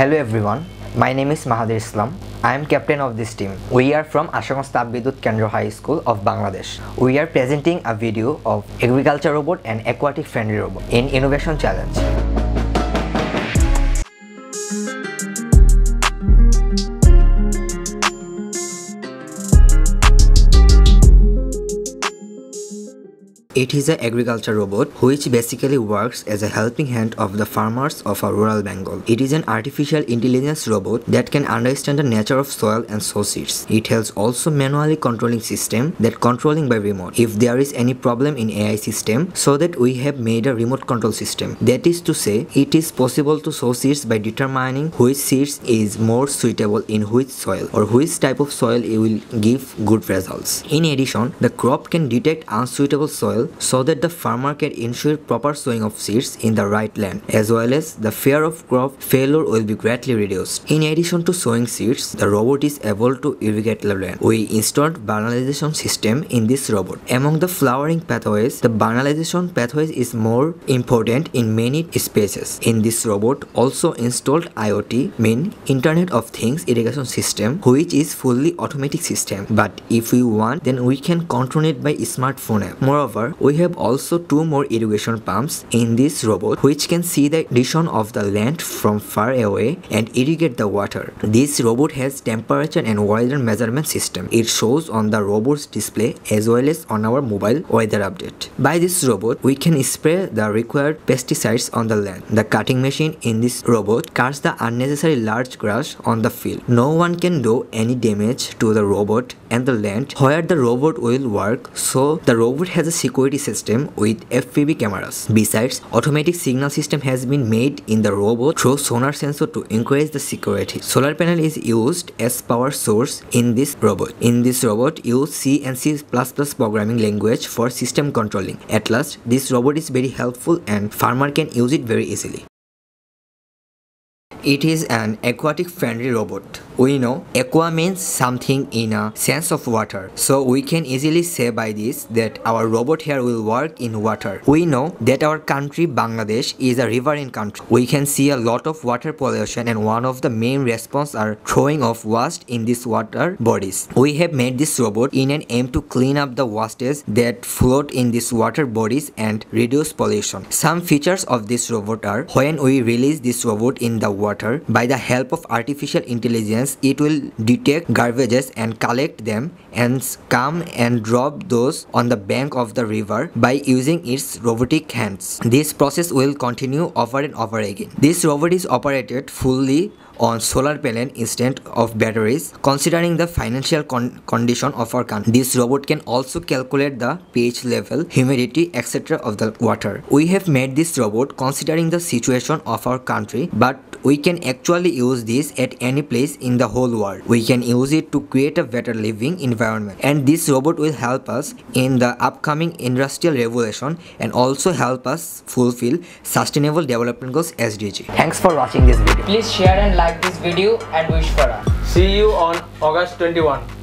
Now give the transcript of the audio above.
Hello everyone, my name is Mahadir Islam. I am captain of this team. We are from Ashuganj Tap Bidyut Kendra High School of Bangladesh. We are presenting a video of agriculture robot and aquatic friendly robot in innovation challenge. It is an agriculture robot which basically works as a helping hand of the farmers of a rural Bengal. It is an artificial intelligence robot that can understand the nature of soil and sow seeds. It has also manually controlling system that controlling by remote if there is any problem in AI system, so that we have made a remote control system. That is to say, it is possible to sow seeds by determining which seeds is more suitable in which soil or which type of soil it will give good results. In addition, the crop can detect unsuitable soil so that the farmer can ensure proper sowing of seeds in the right land, as well as the fear of crop failure will be greatly reduced. In addition to sowing seeds, the robot is able to irrigate the land. We installed banalization system in this robot. Among the flowering pathways, the banalization pathways is more important in many spaces. In this robot also installed IoT, mean Internet of Things irrigation system, which is fully automatic system, but if we want then we can control it by smartphone app. Moreover, we have also two more irrigation pumps in this robot which can see the condition of the land from far away and irrigate the water. This robot has temperature and weather measurement system. It shows on the robot's display as well as on our mobile weather update. By this robot, we can spray the required pesticides on the land. The cutting machine in this robot cuts the unnecessary large grass on the field. No one can do any damage to the robot and the land where the robot will work, so the robot has a security system with FPV cameras. Besides, automatic signal system has been made in the robot through sonar sensor to increase the security. Solar panel is used as power source in this robot. In this robot, use C and C++ programming language for system controlling. At last, this robot is very helpful and farmer can use it very easily. It is an aquatic friendly robot. We know aqua means something in a sense of water, so we can easily say by this that our robot here will work in water. We know that our country Bangladesh is a riverine country. We can see a lot of water pollution, and one of the main response are throwing of waste in these water bodies. We have made this robot in an aim to clean up the wastes that float in these water bodies and reduce pollution. Some features of this robot are when we release this robot in the water, by the help of artificial intelligence, it will detect garbages and collect them and come and drop those on the bank of the river by using its robotic hands. This process will continue over and over again. This robot is operated fully on solar panel instead of batteries. Considering the financial condition of our country, this robot can also calculate the pH level, humidity, etc. of the water. We have made this robot considering the situation of our country, but we can actually use this at any place in the whole world. We can use it to create a better living environment, and this robot will help us in the upcoming industrial revolution and also help us fulfill sustainable development goals SDG. Thanks for watching this video. Please share and like this video and wish for us. See you on August 21.